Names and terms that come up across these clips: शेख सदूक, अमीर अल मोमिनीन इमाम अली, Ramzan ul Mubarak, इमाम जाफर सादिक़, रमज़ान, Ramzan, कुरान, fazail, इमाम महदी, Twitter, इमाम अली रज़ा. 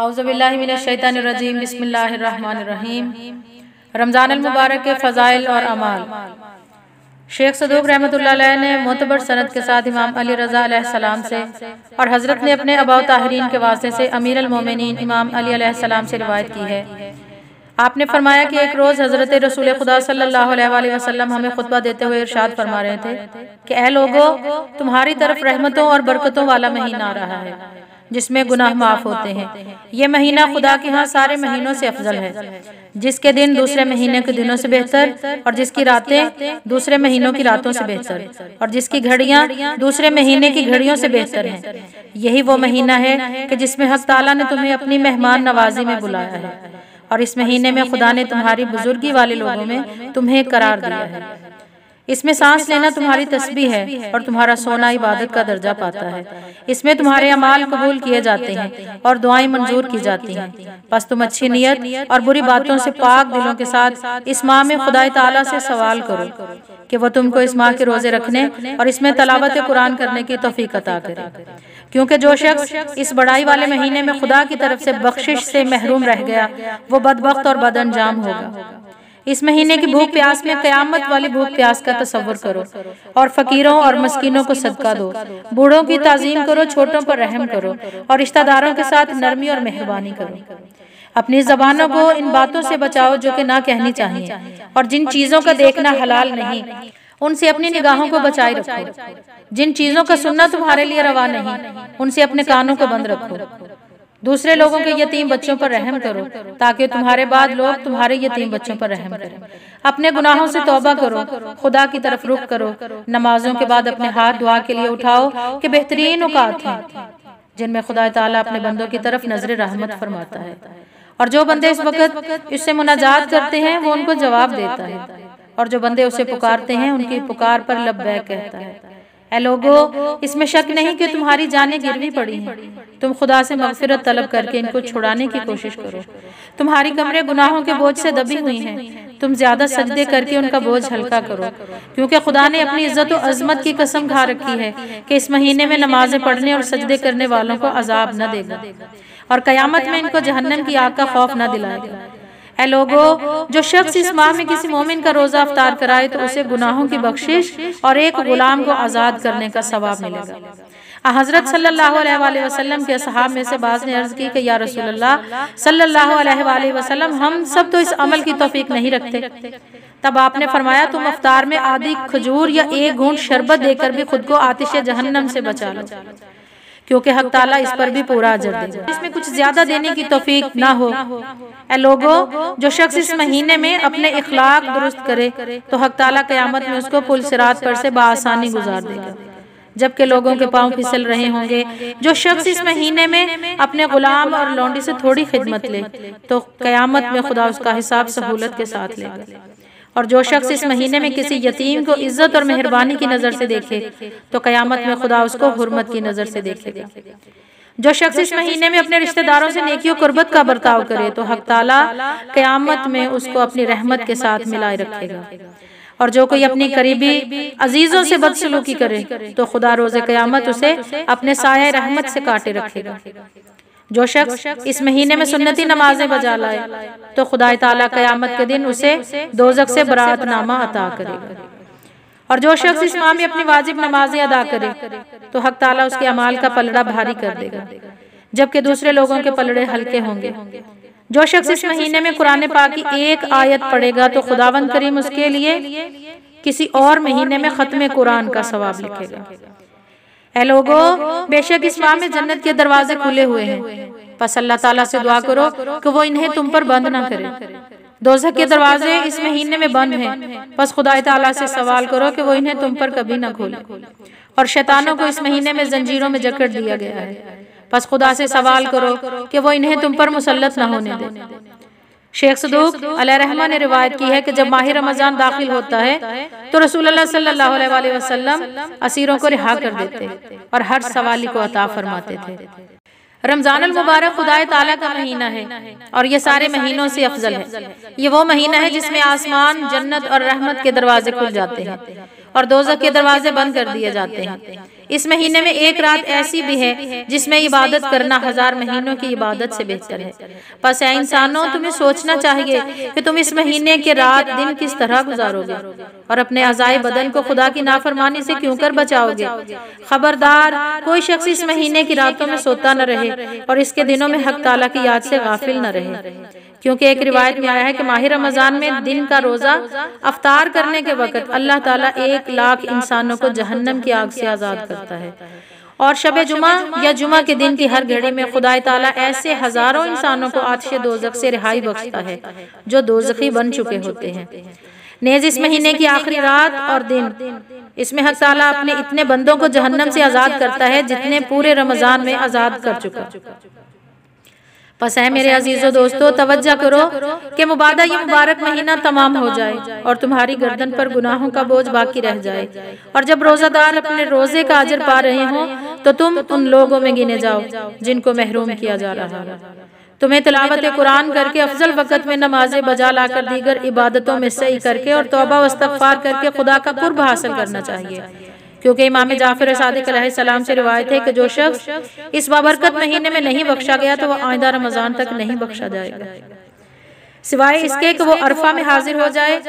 औज़ुबिल्लाहि मिनश्शैतानिर्रजीम बिस्मिल्लाहिर्रहमानिर्रहीम। रमज़ान अल मुबारक के फ़ज़ाइल और अमाल। शेख सदूक रहमतुल्लाह अलैह ने मोतबर सनद के साथ इमाम अली रज़ा अलैहिस्सलाम से और हज़रत ने अपने अबा ताहरीन के वास्ते से अमीर अल मोमिनीन इमाम अली अलैहिस्सलाम से रिवायत की है। आपने फरमाया कि एक रोज़ हज़रत रसूल खुदा सल्लल्लाहु अलैहि वसल्लम हमें खुतबा देते हुए इरशाद फरमा रहे थे कि ऐ लोगों, तुम्हारी तरफ रहमतों और बरकतों वाला महीना आ रहा है जिसमें गुनाह माफ़ होते हैं। ये महीना खुदा के यहाँ सारे महीनों से अफजल है, जिसके दिन दूसरे महीने के दिनों से बेहतर और जिसकी रातें दूसरे महीनों की रातों से बेहतर और जिसकी घड़ियाँ दूसरे महीने की घड़ियों से बेहतर हैं। यही वो महीना है कि जिसमें हक ताला ने तुम्हें अपनी मेहमान नवाजी में बुलाया है और इस महीने में खुदा ने तुम्हारी बुजुर्गी वाले लोगों में तुम्हें करार दिया है। इसमें सांस लेना तुम्हारी तस्बीह है और तुम्हारा सोना इबादत का दर्जा पाता है। इसमें तुम्हारे अमाल कबूल किए जाते हैं और दुआएं मंजूर की जाती हैं। बस तुम अच्छी नियत और बुरी बातों से पाक दिलों के साथ इस माह में खुदा ताला से सवाल करो कि वो तुमको इस माह के रोजे रखने और इसमें तलावत कुरान करने की तौफीक अता करे, क्योंकि जो शख्स इस बड़ाई वाले महीने में खुदा की तरफ से बख्शिश से महरूम रह गया वो बदबख्त और बदअंजाम होगा। इस महीने की भूख प्यास में क़यामत वाली भूख प्यास का तसव्वुर करो और फ़कीरों और मस्कीनों को सदका दो, बूढ़ों की ताज़ीम करो, छोटों पर रहम करो और रिश्तेदारों के साथ नरमी और मेहरबानी करो। अपनी ज़बानों को इन बातों से बचाओ जो कि ना कहनी चाहिए और जिन चीज़ों का देखना हलाल नहीं उनसे अपनी निगाहों को बचाए रखो। जिन चीज़ों का सुनना तुम्हारे लिए रवा नहीं उनसे अपने कानों को बंद रखो। दूसरे लोगों के यतीम बच्चों पर रहम करो ताकि तुम्हारे बाद लोग तुम्हारे यतीम बच्चों पर रहम करें। अपने गुनाहों से तौबा करो, खुदा की तरफ रुख करो। नमाजों के बाद अपने हाथ दुआ के लिए उठाओ कि बेहतरीन औकात है जिनमें खुदा ताला अपने बंदों की तरफ नजर रहमत फरमाता है और जो बंदे इस वक्त इससे मुनाजात करते हैं वो उनको जवाब देता है और जो बंदे उसे पुकारते हैं उनकी पुकार पर लब्बैक कहता है। ऐ लोगों, इसमें शक नहीं कि तुम्हारी जानें गिरवी पड़ी हैं। तुम खुदा से मगफिरत तलब करके इनको छुड़ाने की कोशिश करो। तुम्हारी कमरे गुनाहों के बोझ से दबी हुई हैं। तुम ज्यादा सजदे करके उनका बोझ हल्का करो, क्योंकि खुदा ने अपनी इज्जत और अजमत की कसम खा रखी है कि इस महीने में नमाजें पढ़ने और सजदे करने वालों को अजाब न देगा और कयामत में इनको जहन्नम की आग का खौफ न दिलाएगा। ऐ लोगों, जो शख्स इस माह में किसी मोमिन का रोज़ा अफ्तार कराए तो उसे गुनाहों की बख्शिश और एक गुलाम को आज़ाद करने का सवाब मिलेगा। हज़रत सल्लल्लाहु अलैहि वसल्लम के सहाब में से बाज़ ने अर्ज़ की कि या रसूलल्लाह सल्लल्लाहु अलैहि वसल्लम, हम सब तो इस अमल की तौफीक नहीं रखते। तब आपने फरमाया, तुम अफ्तार में आधी खजूर या एक घूंट शरबत देकर भी खुद को आतिश जहन्नम से बचा लो, क्योंकि हक ताला इस पर भी पूरा अजर देगा। इसमें कुछ ज्यादा देने की तौफीक ना हो। ऐ लोगों, जो शख्स इस महीने में अपने इखलाक दुरुस्त करे तो हक ताला कयामत में उसको पुल सिरात पर से बआसानी गुजार देगा, जबकि लोगों के पांव फिसल रहे होंगे। जो शख्स इस महीने में अपने गुलाम और लौंडी से थोड़ी खिदमत ले तो कयामत में खुदा उसका हिसाब सहूलत के साथ लेगा और जो शख्स इस महीने में किसी यतीम को इज्जत और मेहरबानी की नज़र से देखे तो कयामत में खुदा उसको हुर्मत की नज़र से देखेगा। जो शख्स इस महीने में अपने रिश्तेदारों से नेकी और कुर्बत का बर्ताव करे तो हक ताला कयामत में उसको अपनी रहमत के साथ मिलाए रखेगा और जो कोई अपनी करीबी अजीजों से बदसलूकी करे तो खुदा रोज़े कयामत उसे अपने साये रहमत से काटे रखेगा। जो शख्स इस महीने में सुन्नती नमाजें बजा लाए तो खुदा ताला कयामत के दिन उसे दोजक से बरात नामा अता करेगा और जो शख्स इस माह में अपनी वाजिब नमाजें अदा करे तो हक ताला उसके अमाल का पलड़ा भारी कर देगा, जबकि दूसरे लोगों के पलड़े हल्के होंगे। जो शख्स इस महीने में कुरान पाक की एक आयत पढ़ेगा तो खुदावंद करीम उसके लिए किसी और महीने में खत्म कुरान का सवाब लिखेगा। ऐ लोगों, बेशक इस माह में जन्नत के दरवाजे खुले हुए हैं, बस अल्लाह ताला से दुआ करो कि वो इन्हें तुम पर बंद ना करे। दोज़ख के दरवाजे इस महीने में बंद हैं, बस खुदा ताला से सवाल करो कि वो इन्हें तुम पर कभी ना खोले और शैतानों को इस महीने में जंजीरों में जकड़ दिया गया है, बस खुदा से सवाल करो कि वो इन्हें तुम पर मुसल्लत ना होने दे। शेख सदूक अलैह रहमा ने रिवायत की है कि जब माहिर रमज़ान दाखिल होता है तो रसूलुल्लाह सल्लल्लाहु अलैहि वसल्लम असीरों को रिहा कर देते और हर सवाली को अता फरमाते थे। रमज़ान अल मुबारक खुदा ताला का महीना है और ये सारे महीनों से अफजल है। ये वो महीना है जिसमें आसमान, जन्नत और रहमत के दरवाजे खुल जाते हैं और दोज़ख के दरवाजे बंद कर दिए जाते हैं। इस महीने में एक रात ऐसी भी है जिसमें इबादत करना हजार महीनों की इबादत से बेहतर है। बस ऐ इंसानों, तुम्हें सोचना चाहिए कि तुम इस महीने के रात दिन किस तरह गुजारोगे और अपने अज़ाए बदन को खुदा की नाफरमानी से क्यों कर बचाओगे। खबरदार, कोई शख्स इस महीने की रातों में सोता न रहे और इसके दिनों में हक ताला की याद से गाफिल न रहे, क्योंकि एक रिवायत में आया है कि माहिर रमजान में दिन का रोजा अफ्तार करने के वक्त अल्लाह ताला 1 लाख इंसानों को जहन्नम की आग से आज़ाद करता है और शब जुमा या जुमा के दिन की हर घड़ी में खुदा ताला ऐसे हजारों इंसानों को आतिश दोजख से रिहाई बख्शता है जो दोजखी बन चुके होते हैं। नेज इस महीने की आखिरी रात और दिन, इसमें हक ताला अपने इतने बंदों को जहन्नम से आज़ाद करता है जितने पूरे रमजान में आज़ाद कर चुका। बस है मेरे अजीजों दोस्तों, तवज्जो करो कि मुबादा ये मुबारक महीना तमाम हो जाए और तुम्हारी गर्दन पर गुनाहों का बोझ बाकी रह जाए, और जब रोजादार अपने रोजे का अजर पा रहे हो तो तुम उन लोगों में गिने जाओ जिनको महरूम किया जा रहा है। तुम्हें तिलावत कुरान करके, अफजल वक़्त में नमाजें बजा लाकर, दीगर इबादतों में सही करके और तौबा व इस्तग़फ़ार करके खुदा का कुर्ब हासिल करना चाहिए, क्योंकि इमाम जाफर सादिक़ अलैहिस्सलाम से रिवायत है कि जो शख्स इस बाबरकत महीने में नहीं बख्शा गया तो वह आइंदा रमज़ान तक नहीं बख्शा जाएगा, सिवाय इसके कि वो अरफा में हाजिर हो जाए।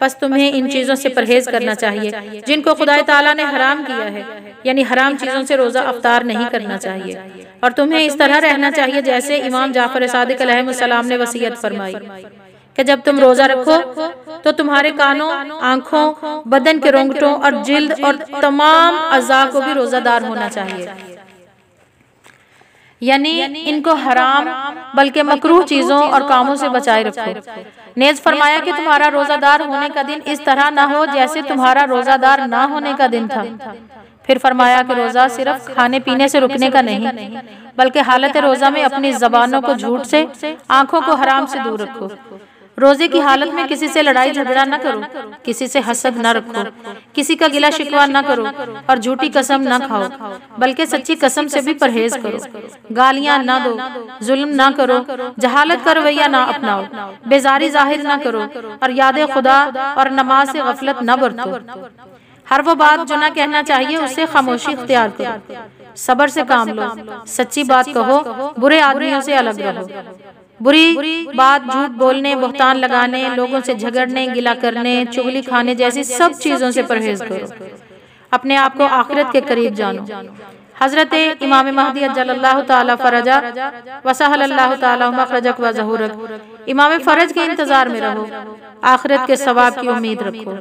बस तुम्हें इन चीज़ों से परहेज करना चाहिए जिनको खुदा ताला ने हराम किया है, यानी हराम चीज़ों से रोज़ा अफ्तार नहीं करना चाहिए, और तुम्हें इस तरह रहना चाहिए जैसे इमाम जाफर सादिक़ अलैहिस्सलाम ने वसीयत फरमाई कि जब तुम रोजा रखो तो तुम्हारे कानों, आंखों, बदन के रोंगटों और जिल्द और तमाम अज़ा को भी रोजादार होना चाहिए, यानी इनको हराम बल्कि मकरूह चीज़ों और कामों से बचाए रखो। नेज़ फरमाया कि तुम्हारा रोजादार होने का दिन इस तरह ना हो जैसे तुम्हारा रोजादार ना होने का दिन था। फिर फरमाया कि रोज़ा सिर्फ खाने पीने से रुकने का नहीं, बल्कि हालत रोज़ा में अपनी ज़बानों को झूठ से, आँखों को हराम से दूर रखो। रोजे की हालत में किसी से लड़ाई झगड़ा न करो, किसी से हसद न रखो, किसी का गिला शिकवा न करो और झूठी कसम न खाओ, बल्कि सच्ची कसम से भी परहेज करो। गालियां न दो, जुल्म न करो, जहालत का रवैया न अपनाओ, बेजारी जाहिर न करो और याद खुदा और नमाज से गफलत न बरतो। हर वो बात जो ना कहना चाहिए उससे खामोशी इख्तियार करो, सब्र से काम लो, सच्ची बात कहो, बुरे आदमियों से अलग रहो। बुरी बात, झूठ बोलने, बहतान लगाने, लोगों से झगड़ने, गिला करने, चुगली खाने जैसी सब चीज़ों से परहेज करो। अपने आप को आखिरत के करीब जानो। हजरत इमाम महदी अज्जलल्लाहु ताला फरजा वसहलल्लाहु ताला मखरजक व ज़हूरक, इमाम फरज के इंतज़ार में रहो, आखिरत के सवाब की उम्मीद रखो।